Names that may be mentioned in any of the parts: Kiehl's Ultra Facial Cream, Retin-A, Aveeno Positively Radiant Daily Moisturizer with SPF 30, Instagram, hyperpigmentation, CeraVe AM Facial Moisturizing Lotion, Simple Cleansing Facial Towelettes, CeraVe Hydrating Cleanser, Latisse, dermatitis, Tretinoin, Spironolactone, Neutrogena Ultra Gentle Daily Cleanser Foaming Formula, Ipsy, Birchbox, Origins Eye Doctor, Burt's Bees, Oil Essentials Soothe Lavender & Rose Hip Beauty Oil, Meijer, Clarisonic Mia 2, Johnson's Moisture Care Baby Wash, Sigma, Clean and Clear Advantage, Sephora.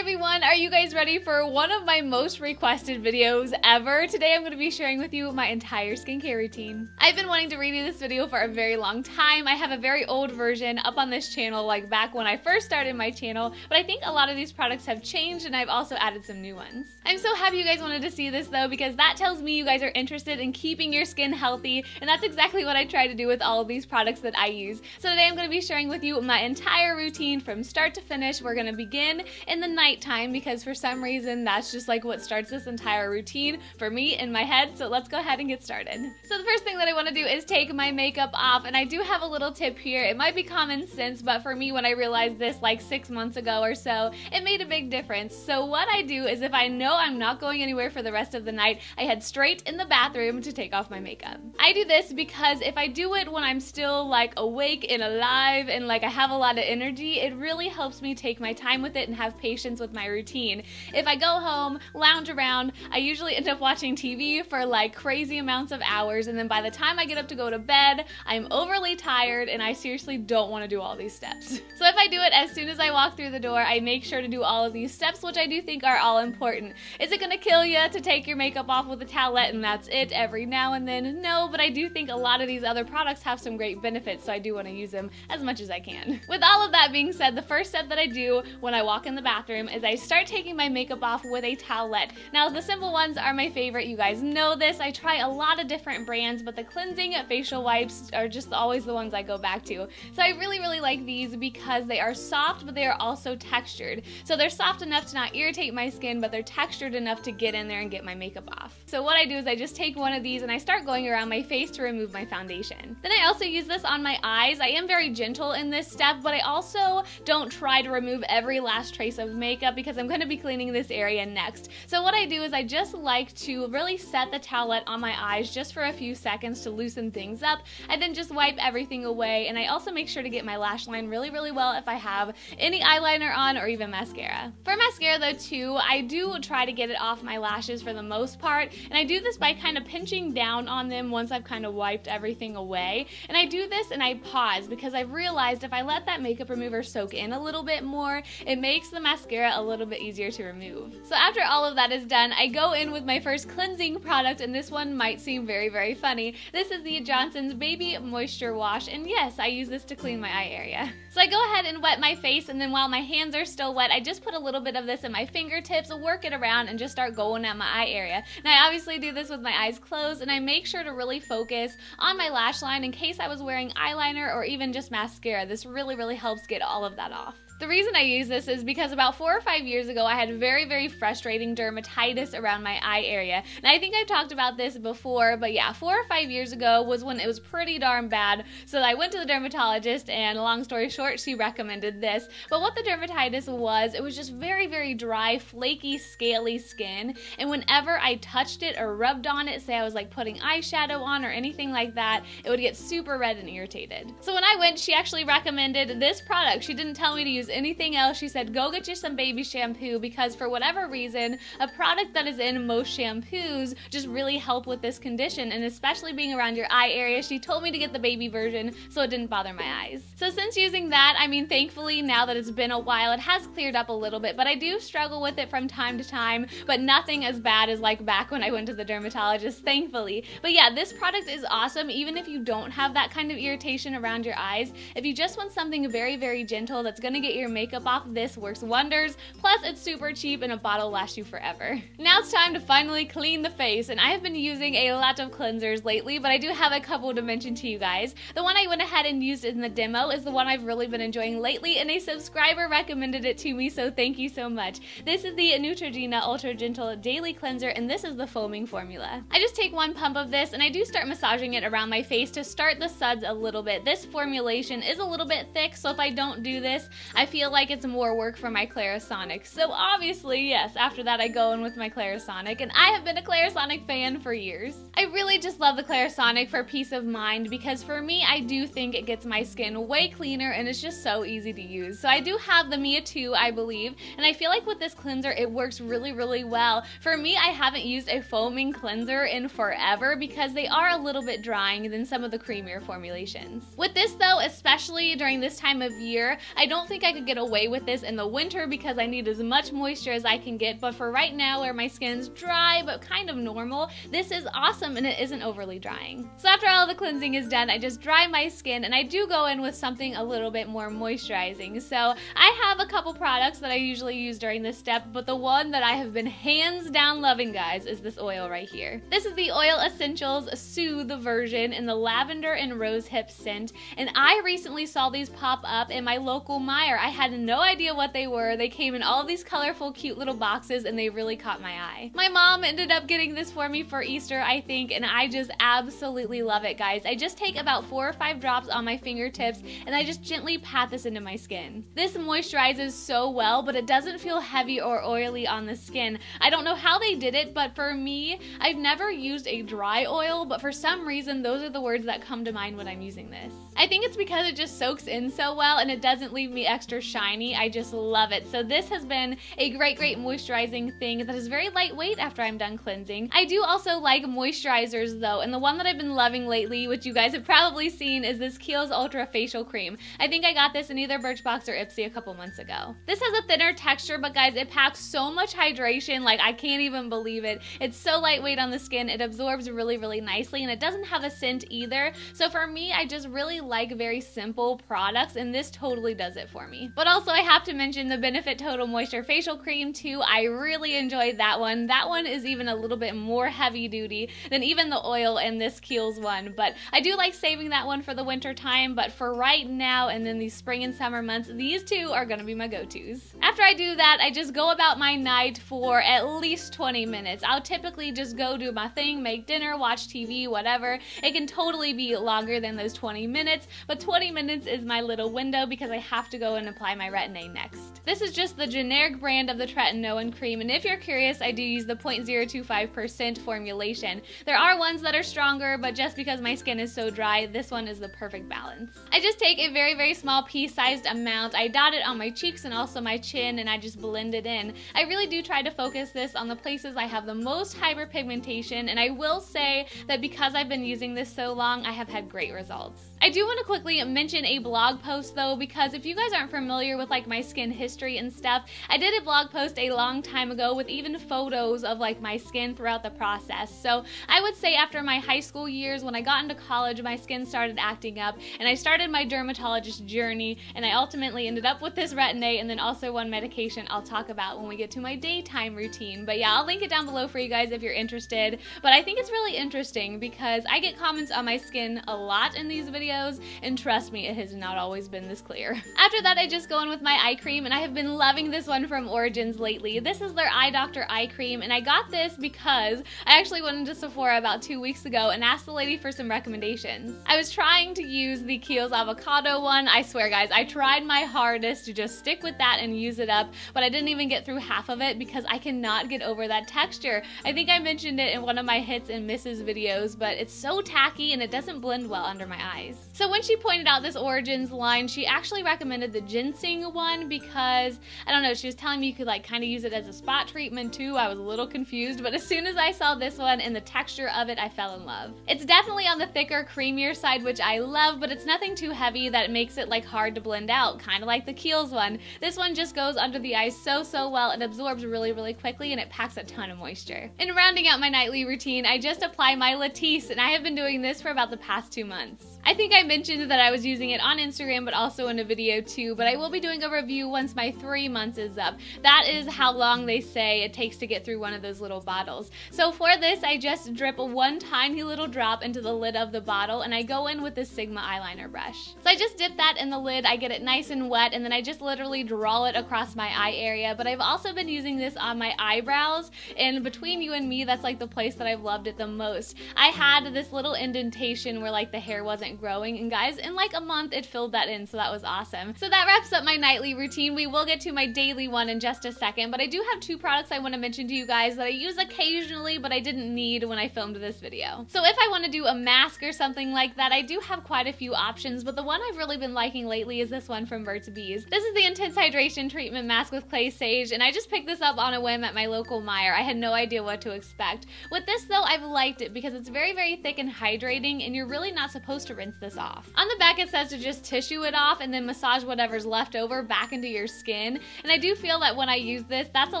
everyone, are you guys ready for one of my most requested videos ever? Today I'm going to be sharing with you my entire skincare routine. I've been wanting to redo this video for a very long time. I have a very old version up on this channel, like back when I first started my channel, but I think a lot of these products have changed and I've also added some new ones. I'm so happy you guys wanted to see this though, because that tells me you guys are interested in keeping your skin healthy, and that's exactly what I try to do with all of these products that I use. So today I'm going to be sharing with you my entire routine from start to finish. We're going to begin in the nighttime because for some reason that's just like what starts this entire routine for me in my head. So let's go ahead and get started. So the first thing that I want to do is take my makeup off, and I do have a little tip here. It might be common sense, but for me when I realized this like 6 months ago or so, it made a big difference. So what I do is if I know I'm not going anywhere for the rest of the night, I head straight in the bathroom to take off my makeup. I do this because if I do it when I'm still like awake and alive and like I have a lot of energy, it really helps me take my time with it and have patience with my routine. If I go home, lounge around, I usually end up watching TV for like crazy amounts of hours, and then by the time I get up to go to bed, I'm overly tired and I seriously don't want to do all these steps. So if I do it as soon as I walk through the door, I make sure to do all of these steps, which I do think are all important. Is it gonna kill you to take your makeup off with a towelette and that's it every now and then? No, but I do think a lot of these other products have some great benefits, so I do want to use them as much as I can. With all of that being said, the first step that I do when I walk in the bathroom is I start taking my makeup off with a towelette. Now the Simple ones are my favorite, you guys know this. I try a lot of different brands, but the cleansing facial wipes are just always the ones I go back to. So I really like these because they are soft, but they are also textured. So they're soft enough to not irritate my skin, but they're textured enough to get in there and get my makeup off. So what I do is I just take one of these and I start going around my face to remove my foundation. Then I also use this on my eyes. I am very gentle in this step, but I also don't try to remove every last trace of makeup because I'm going to be cleaning this area next. So what I do is I just like to really set the towelette on my eyes just for a few seconds to loosen things up. I then just wipe everything away, and I also make sure to get my lash line really well if I have any eyeliner on or even mascara. For mascara though too, I do try to get it off my lashes for the most part, and I do this by kind of pinching down on them once I've kind of wiped everything away. And I do this and I pause because I've realized if I let that makeup remover soak in a little bit more, it makes the mascara a little bit easier to remove. So after all of that is done, I go in with my first cleansing product, and this one might seem very funny. This is the Johnson's Baby Moisture Wash, and yes, I use this to clean my eye area. So I go ahead and wet my face, and then while my hands are still wet, I just put a little bit of this in my fingertips, work it around, and just start going at my eye area. Now I obviously do this with my eyes closed, and I make sure to really focus on my lash line in case I was wearing eyeliner or even just mascara. This really helps get all of that off. The reason I use this is because about 4 or 5 years ago I had very frustrating dermatitis around my eye area. And I think I've talked about this before, but yeah, 4 or 5 years ago was when it was pretty darn bad. So I went to the dermatologist, and long story short, she recommended this. But what the dermatitis was, it was just very dry, flaky, scaly skin. And whenever I touched it or rubbed on it, say I was like putting eyeshadow on or anything like that, it would get super red and irritated. So when I went, she actually recommended this product. She didn't tell me to use anything else. She said go get you some baby shampoo, because for whatever reason a product that is in most shampoos just really help with this condition, and especially being around your eye area, she told me to get the baby version so it didn't bother my eyes. So since using that, I mean thankfully now that it's been a while it has cleared up a little bit, but I do struggle with it from time to time, but nothing as bad as like back when I went to the dermatologist, thankfully. But yeah, this product is awesome even if you don't have that kind of irritation around your eyes. If you just want something very gentle that's gonna get your makeup off, this works wonders. Plus it's super cheap and a bottle lasts you forever. Now it's time to finally clean the face, and I have been using a lot of cleansers lately, but I do have a couple to mention to you guys. The one I went ahead and used in the demo is the one I've really been enjoying lately, and a subscriber recommended it to me, so thank you so much. This is the Neutrogena Ultra Gentle Daily Cleanser, and this is the foaming formula. I just take one pump of this and I do start massaging it around my face to start the suds a little bit. This formulation is a little bit thick, so if I don't do this, I feel like it's more work for my Clarisonic. So obviously, yes, after that I go in with my Clarisonic, and I have been a Clarisonic fan for years. I really just love the Clarisonic for peace of mind, because for me, I do think it gets my skin way cleaner and it's just so easy to use. So I do have the Mia 2, I believe, and I feel like with this cleanser, it works really well. For me, I haven't used a foaming cleanser in forever because they are a little bit drying than some of the creamier formulations. With this though, especially during this time of year, I don't think I could could get away with this in the winter because I need as much moisture as I can get, but for right now where my skin's dry but kind of normal, this is awesome and it isn't overly drying. So after all the cleansing is done, I just dry my skin and I do go in with something a little bit more moisturizing. So I have a couple products that I usually use during this step, but the one that I have been hands down loving, guys, is this oil right here. This is the Oil Essentials Soothe version in the Lavender and Rose Hip scent, and I recently saw these pop up in my local Meijer. I had no idea what they were. They came in all these colorful, cute little boxes, and they really caught my eye. My mom ended up getting this for me for Easter, I think, and I just absolutely love it, guys. I just take about 4 or 5 drops on my fingertips, and I just gently pat this into my skin. This moisturizes so well, but it doesn't feel heavy or oily on the skin. I don't know how they did it, but for me, I've never used a dry oil, but for some reason, those are the words that come to mind when I'm using this. I think it's because it just soaks in so well and it doesn't leave me extra shiny. I just love it. So this has been a great, great moisturizing thing that is very lightweight after I'm done cleansing. I do also like moisturizers though, and the one that I've been loving lately, which you guys have probably seen, is this Kiehl's Ultra Facial Cream. I think I got this in either Birchbox or Ipsy a couple months ago. This has a thinner texture, but guys, it packs so much hydration, like I can't even believe it. It's so lightweight on the skin, it absorbs really, really nicely, and it doesn't have a scent either. So for me, I just really like very simple products, and this totally does it for me. But also I have to mention the Benefit Total Moisture Facial Cream too. I really enjoyed that one. That one is even a little bit more heavy duty than even the oil in this Kiehl's one, but I do like saving that one for the winter time, but for right now and then these spring and summer months, these two are gonna be my go-tos. After I do that, I just go about my night for at least 20 minutes. I'll typically just go do my thing, make dinner, watch TV, whatever. It can totally be longer than those 20 minutes, but 20 minutes is my little window because I have to go and apply my Retin-A next. This is just the generic brand of the Tretinoin cream, and if you're curious, I do use the 0.025% formulation. There are ones that are stronger, but just because my skin is so dry, this one is the perfect balance. I just take a very, very small pea-sized amount. I dot it on my cheeks and also my chin, and I just blend it in. I really do try to focus this on the places I have the most hyperpigmentation, and I will say that because I've been using this so long, I have had great results. I do want to quickly mention a blog post though, because if you guys aren't familiar with like my skin history and stuff, I did a blog post a long time ago with even photos of like my skin throughout the process. So I would say after my high school years, when I got into college, my skin started acting up and I started my dermatologist journey, and I ultimately ended up with this Retin-A and then also one medication I'll talk about when we get to my daytime routine. But yeah, I'll link it down below for you guys if you're interested. But I think it's really interesting because I get comments on my skin a lot in these videos, and trust me, it has not always been this clear. After that, I just go in with my eye cream, and I have been loving this one from Origins lately. This is their Eye Doctor eye cream, and I got this because I actually went into Sephora about 2 weeks ago and asked the lady for some recommendations. I was trying to use the Kiehl's avocado one. I swear guys, I tried my hardest to just stick with that and use it up, but I didn't even get through half of it because I cannot get over that texture. I think I mentioned it in one of my hits and misses videos, but it's so tacky and it doesn't blend well under my eyes. So when she pointed out this Origins line, she actually recommended the ginseng one because, I don't know, she was telling me you could like kind of use it as a spot treatment too. I was a little confused, but as soon as I saw this one and the texture of it, I fell in love. It's definitely on the thicker, creamier side, which I love, but it's nothing too heavy that it makes it like hard to blend out, kind of like the Kiehl's one. This one just goes under the eyes so, so well. It absorbs really, really quickly and it packs a ton of moisture. And rounding out my nightly routine, I just apply my Latisse, and I have been doing this for about the past 2 months. I think I mentioned that I was using it on Instagram but also in a video too, but I will be doing a review once my 3 months is up. That is how long they say it takes to get through one of those little bottles. So for this, I just drip one tiny little drop into the lid of the bottle, and I go in with this Sigma eyeliner brush. So I just dip that in the lid, I get it nice and wet, and then I just literally draw it across my eye area, but I've also been using this on my eyebrows, and between you and me, that's like the place that I've loved it the most. I had this little indentation where like the hair wasn't growing, and guys, in like a month it filled that in, so that was awesome. So that wraps up my nightly routine. We will get to my daily one in just a second, but I do have 2 products I want to mention to you guys that I use occasionally but I didn't need when I filmed this video. So if I want to do a mask or something like that, I do have quite a few options, but the one I've really been liking lately is this one from Burt's Bees. This is the Intense Hydration Treatment Mask with Clay Sage, and I just picked this up on a whim at my local Meijer. I had no idea what to expect. With this though, I've liked it because it's very, very thick and hydrating, and you're really not supposed to rinse this off. On the back it says to just tissue it off and then massage whatever's left over back into your skin. And I do feel that when I use this, that's a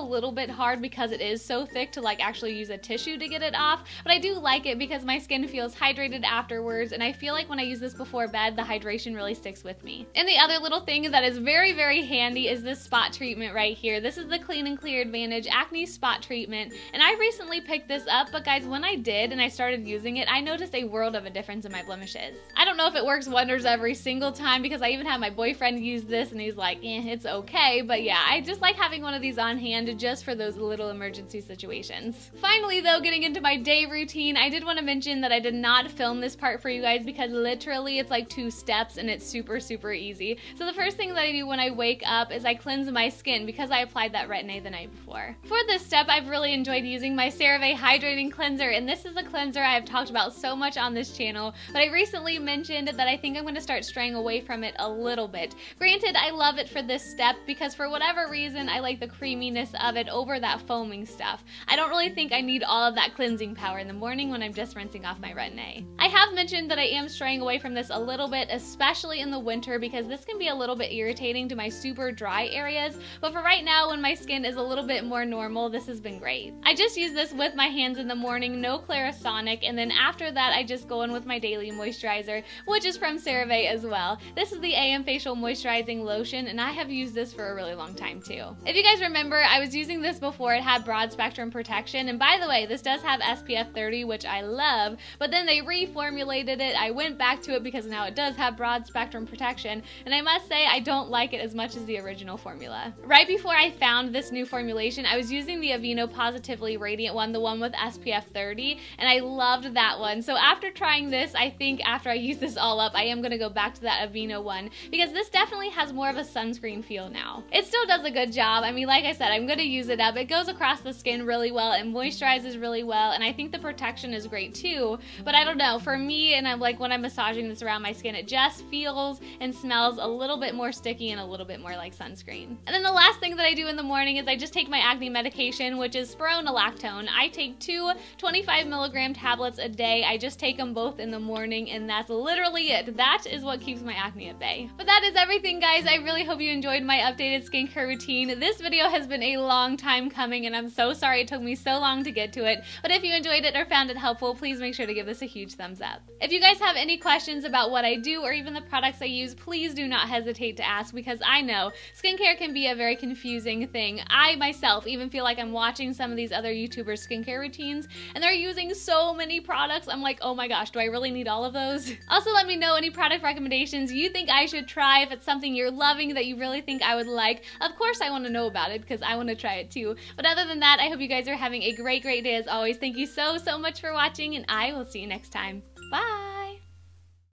little bit hard because it is so thick to like actually use a tissue to get it off. But I do like it because my skin feels hydrated afterwards, and I feel like when I use this before bed, the hydration really sticks with me. And the other little thing that is very, very handy is this spot treatment right here. This is the Clean and Clear Advantage Acne Spot Treatment, and I recently picked this up, but guys, when I did and I started using it, I noticed a world of a difference in my blemishes. I don't know if it works wonders every single time because I even had my boyfriend use this and he's like, it's okay, but yeah, I just like having one of these on hand just for those little emergency situations. Finally though, getting into my day routine, I did want to mention that I did not film this part for you guys because literally it's like 2 steps and it's super easy. So the first thing that I do when I wake up is I cleanse my skin because I applied that Retin-A the night before. For this step, I've really enjoyed using my CeraVe Hydrating Cleanser, and this is a cleanser I have talked about so much on this channel, but I recently mentioned that I think I'm going to start straying away from it a little bit. Granted, I love it for this step because for whatever reason, I like the creaminess of it over that foaming stuff. I don't really think I need all of that cleansing power in the morning when I'm just rinsing off my Retin-A. I have mentioned that I am straying away from this a little bit, especially in the winter, because this can be a little bit irritating to my super dry areas, but for right now when my skin is a little bit more normal, this has been great. I just use this with my hands in the morning, no Clarisonic, and then after that I just go in with my daily moisturizer, which is from CeraVe as well. This is the AM Facial Moisturizing Lotion, and I have used this for a really long time too. If you guys remember, I was using this before it had broad spectrum protection, and by the way, this does have SPF 30, which I love, but then they reformulated it. I went back to it because now it does have broad spectrum protection, and I must say I don't like it as much as the original formula. Right before I found this new formulation, I was using the Aveeno Positively Radiant one, the one with SPF 30, and I loved that one. So after trying this, I think after I use this all up, I am going to go back to that Aveeno one because this definitely has more of a sunscreen feel now. It still does a good job. I mean, like I said, I'm going to use it up. It goes across the skin really well, it moisturizes really well, and I think the protection is great too, but I don't know, for me, and I'm like, when I'm massaging this around my skin, it just feels and smells a little bit more sticky and a little bit more like sunscreen. And then the last thing that I do in the morning is I just take my acne medication, which is Spironolactone. I take 2 25-milligram tablets a day. I just take them both in the morning, and that's literally it. That is what keeps my acne at bay. But that is everything, guys. I really hope you enjoyed my updated skincare routine. This video has been a long time coming, and I'm so sorry it took me so long to get to it, but if you enjoyed it or found it helpful, please make sure to give this a huge thumbs up. If you guys have any questions about what I do or even the products I use, please do not hesitate to ask, because I know skincare can be a very confusing thing. I myself even feel like I'm watching some of these other YouTubers' skincare routines and they're using so many products. I'm like, oh my gosh, do I really need all of those? Also, let me know any product recommendations you think I should try, if it's something you're loving that you really think I would like. Of course I want to know about it because I want to try it too. But other than that, I hope you guys are having a great day as always. Thank you so much for watching, and I will see you next time. Bye!